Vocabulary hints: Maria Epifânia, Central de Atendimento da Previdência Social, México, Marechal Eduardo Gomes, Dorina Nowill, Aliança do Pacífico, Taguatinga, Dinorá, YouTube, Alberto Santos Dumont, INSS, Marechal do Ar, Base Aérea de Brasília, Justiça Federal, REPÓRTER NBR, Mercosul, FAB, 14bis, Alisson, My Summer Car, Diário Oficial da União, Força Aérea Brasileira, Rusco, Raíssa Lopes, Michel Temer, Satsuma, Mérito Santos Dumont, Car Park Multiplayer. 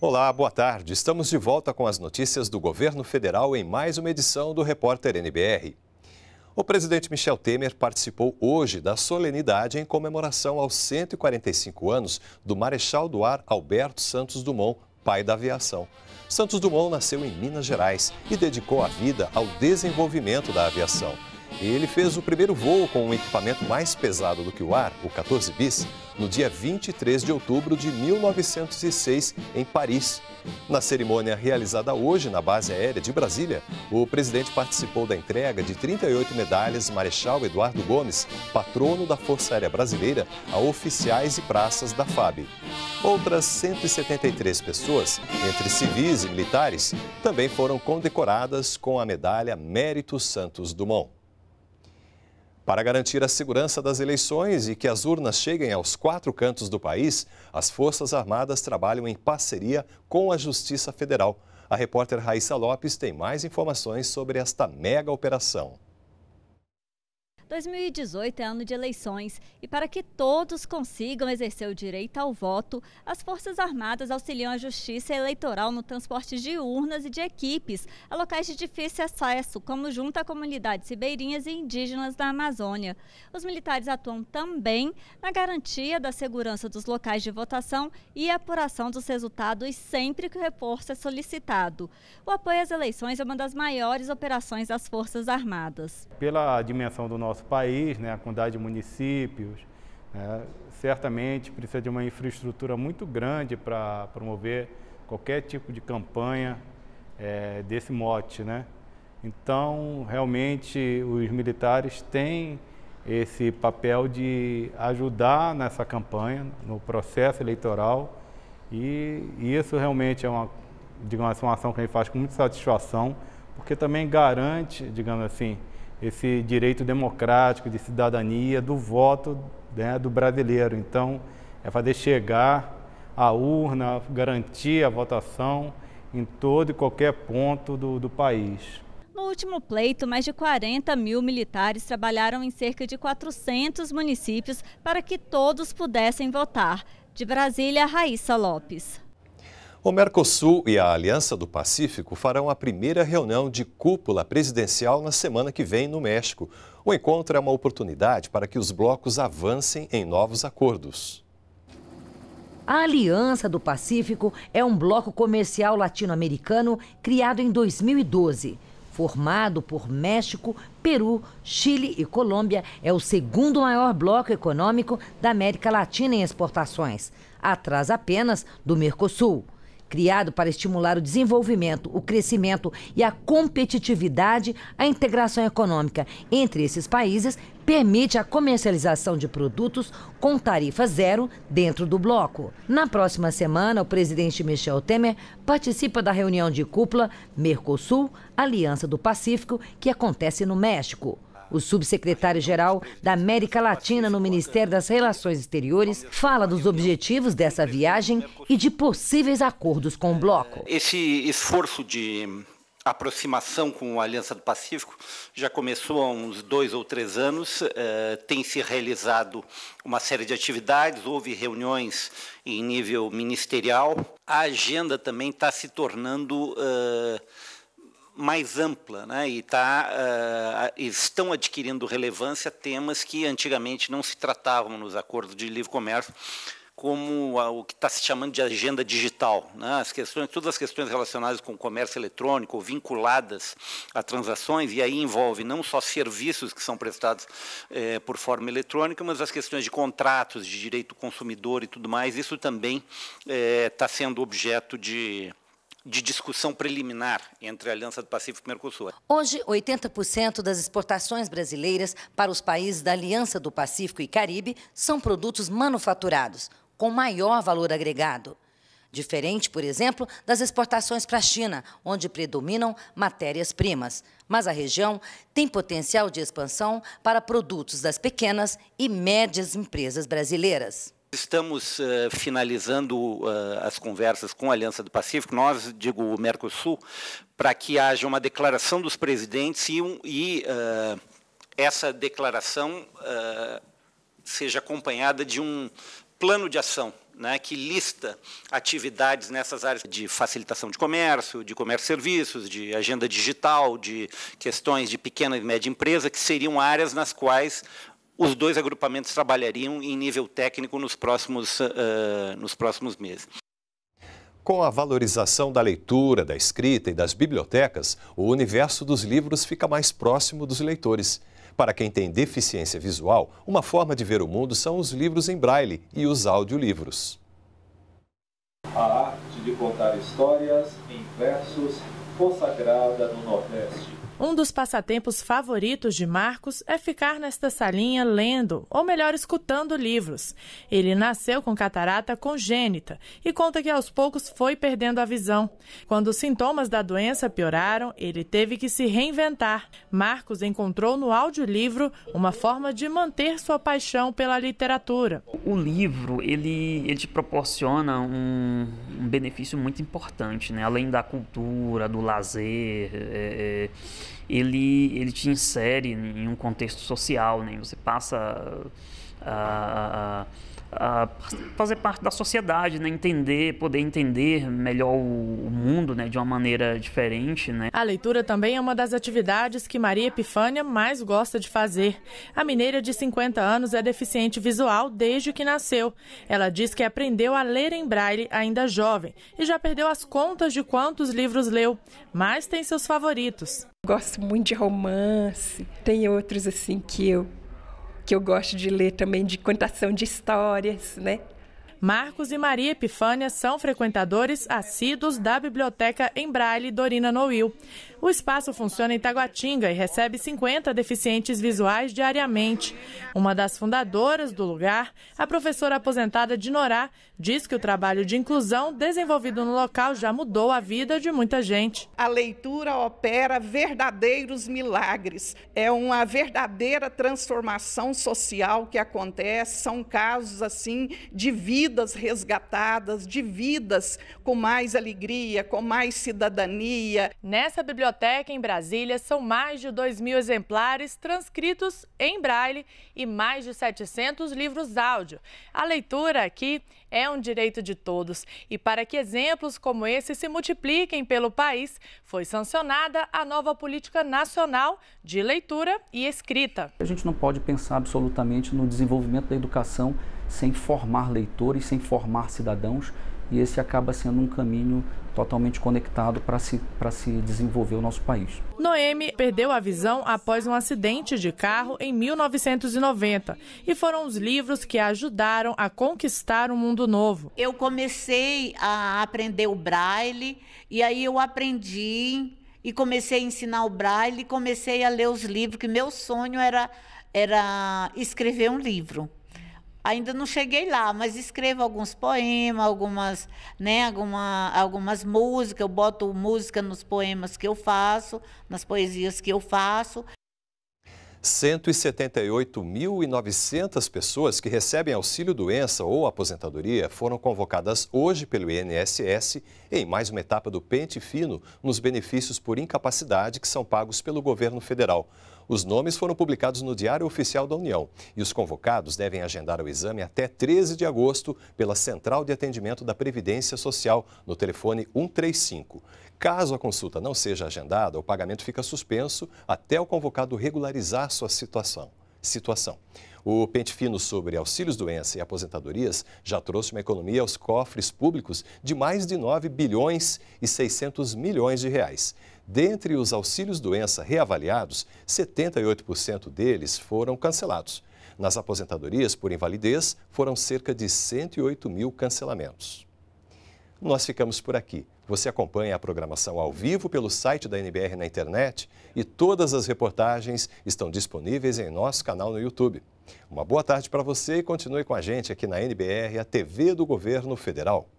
Olá, boa tarde. Estamos de volta com as notícias do governo federal em mais uma edição do Repórter NBR. O presidente Michel Temer participou hoje da solenidade em comemoração aos 145 anos do Marechal do Ar Alberto Santos Dumont, pai da aviação. Santos Dumont nasceu em Minas Gerais e dedicou a vida ao desenvolvimento da aviação. Ele fez o primeiro voo com um equipamento mais pesado do que o ar, o 14bis, no dia 23 de outubro de 1906, em Paris. Na cerimônia realizada hoje na Base Aérea de Brasília, o presidente participou da entrega de 38 medalhas Marechal Eduardo Gomes, patrono da Força Aérea Brasileira, a oficiais e praças da FAB. Outras 173 pessoas, entre civis e militares, também foram condecoradas com a medalha Mérito Santos Dumont. Para garantir a segurança das eleições e que as urnas cheguem aos 4 cantos do país, as Forças Armadas trabalham em parceria com a Justiça Federal. A repórter Raíssa Lopes tem mais informações sobre esta mega operação. 2018 é ano de eleições e para que todos consigam exercer o direito ao voto, as Forças Armadas auxiliam a Justiça Eleitoral no transporte de urnas e de equipes a locais de difícil acesso, como junto a comunidades ribeirinhas e indígenas da Amazônia. Os militares atuam também na garantia da segurança dos locais de votação e apuração dos resultados sempre que o reforço é solicitado. O apoio às eleições é uma das maiores operações das Forças Armadas. Pela dimensão do nosso país, né, a quantidade de municípios, né, certamente precisa de uma infraestrutura muito grande para promover qualquer tipo de campanha desse mote, né? Então, realmente, os militares têm esse papel de ajudar nessa campanha, no processo eleitoral, e isso realmente é uma, digamos assim, uma ação que a gente faz com muita satisfação, porque também garante, digamos assim, esse direito democrático de cidadania do voto, né, do brasileiro. Então, é fazer chegar a urna, garantir a votação em todo e qualquer ponto do país. No último pleito, mais de 40 mil militares trabalharam em cerca de 400 municípios para que todos pudessem votar. De Brasília, Raíssa Lopes. O Mercosul e a Aliança do Pacífico farão a primeira reunião de cúpula presidencial na semana que vem no México. O encontro é uma oportunidade para que os blocos avancem em novos acordos. A Aliança do Pacífico é um bloco comercial latino-americano criado em 2012. Formado por México, Peru, Chile e Colômbia, é o segundo maior bloco econômico da América Latina em exportações, atrás apenas do Mercosul. Criado para estimular o desenvolvimento, o crescimento e a competitividade, a integração econômica entre esses países permite a comercialização de produtos com tarifa zero dentro do bloco. Na próxima semana, o presidente Michel Temer participa da reunião de cúpula Mercosul, Aliança do Pacífico, que acontece no México. O subsecretário-geral da América Latina no Ministério das Relações Exteriores fala dos objetivos dessa viagem e de possíveis acordos com o bloco. Esse esforço de aproximação com a Aliança do Pacífico já começou há uns 2 ou 3 anos, tem se realizado uma série de atividades, houve reuniões em nível ministerial. A agenda também está se tornando mais ampla, né? E estão adquirindo relevância temas que antigamente não se tratavam nos acordos de livre comércio, como o que está se chamando de agenda digital, né? Todas as questões relacionadas com o comércio eletrônico ou vinculadas a transações, e aí envolve não só serviços que são prestados por forma eletrônica, mas as questões de contratos, de direito do consumidor e tudo mais. Isso também está sendo objeto de discussão preliminar entre a Aliança do Pacífico e o Mercosul. Hoje, 80% das exportações brasileiras para os países da Aliança do Pacífico e Caribe são produtos manufaturados, com maior valor agregado. Diferente, por exemplo, das exportações para a China, onde predominam matérias-primas. Mas a região tem potencial de expansão para produtos das pequenas e médias empresas brasileiras. Estamos finalizando as conversas com a Aliança do Pacífico, nós, digo, o Mercosul, para que haja uma declaração dos presidentes e essa declaração seja acompanhada de um plano de ação, né, que lista atividades nessas áreas de facilitação de comércio e serviços, de agenda digital, de questões de pequena e média empresa, que seriam áreas nas quais os dois agrupamentos trabalhariam em nível técnico nos próximos meses. Com a valorização da leitura, da escrita e das bibliotecas, o universo dos livros fica mais próximo dos leitores. Para quem tem deficiência visual, uma forma de ver o mundo são os livros em braille e os audiolivros. A arte de contar histórias em versos, consagrada no Nordeste. Um dos passatempos favoritos de Marcos é ficar nesta salinha lendo, ou melhor, escutando livros. Ele nasceu com catarata congênita e conta que aos poucos foi perdendo a visão. Quando os sintomas da doença pioraram, ele teve que se reinventar. Marcos encontrou no audiolivro uma forma de manter sua paixão pela literatura. O livro, ele te proporciona um benefício muito importante, né? Além da cultura, do lazer... Ele te insere em um contexto social, né? Você passa a fazer parte da sociedade, né? Poder entender melhor o mundo, né? De uma maneira diferente, né? A leitura também é uma das atividades que Maria Epifânia mais gosta de fazer. A mineira de 50 anos é deficiente visual desde que nasceu. Ela diz que aprendeu a ler em braille ainda jovem e já perdeu as contas de quantos livros leu, mas tem seus favoritos. Gosto muito de romance, tem outros assim que eu gosto de ler também, de contação de histórias, né? Marcos e Maria Epifânia são frequentadores assíduos da Biblioteca em Braille Dorina Nowill. O espaço funciona em Taguatinga e recebe 50 deficientes visuais diariamente. Uma das fundadoras do lugar, a professora aposentada Dinorá, diz que o trabalho de inclusão desenvolvido no local já mudou a vida de muita gente. A leitura opera verdadeiros milagres. É uma verdadeira transformação social que acontece. São casos assim de vidas resgatadas, de vidas com mais alegria, com mais cidadania. Nessa biblioteca em Brasília são mais de 2.000 exemplares transcritos em braille e mais de 700 livros áudio. A leitura aqui é um direito de todos e para que exemplos como esse se multipliquem pelo país, foi sancionada a nova política nacional de leitura e escrita. A gente não pode pensar absolutamente no desenvolvimento da educação sem formar leitores, sem formar cidadãos, e esse acaba sendo um caminho totalmente conectado para se desenvolver o nosso país. Noemi perdeu a visão após um acidente de carro em 1990 e foram os livros que a ajudaram a conquistar um mundo novo. Eu comecei a aprender o braille e aí eu aprendi e comecei a ensinar o braille e comecei a ler os livros, que meu sonho era escrever um livro. Ainda não cheguei lá, mas escrevo alguns poemas, algumas músicas, eu boto música nos poemas que eu faço, nas poesias que eu faço. 178.900 pessoas que recebem auxílio-doença ou aposentadoria foram convocadas hoje pelo INSS em mais uma etapa do pente fino nos benefícios por incapacidade que são pagos pelo governo federal. Os nomes foram publicados no Diário Oficial da União e os convocados devem agendar o exame até 13 de agosto pela Central de Atendimento da Previdência Social, no telefone 135. Caso a consulta não seja agendada, o pagamento fica suspenso até o convocado regularizar sua situação. O pente fino sobre auxílios-doença e aposentadorias já trouxe uma economia aos cofres públicos de mais de 9 bilhões e 600 milhões de reais. Dentre os auxílios-doença reavaliados, 78% deles foram cancelados. Nas aposentadorias por invalidez, foram cerca de 108 mil cancelamentos. Nós ficamos por aqui. Você acompanha a programação ao vivo pelo site da NBR na internet e todas as reportagens estão disponíveis em nosso canal no YouTube. Uma boa tarde para você e continue com a gente aqui na NBR, a TV do Governo Federal.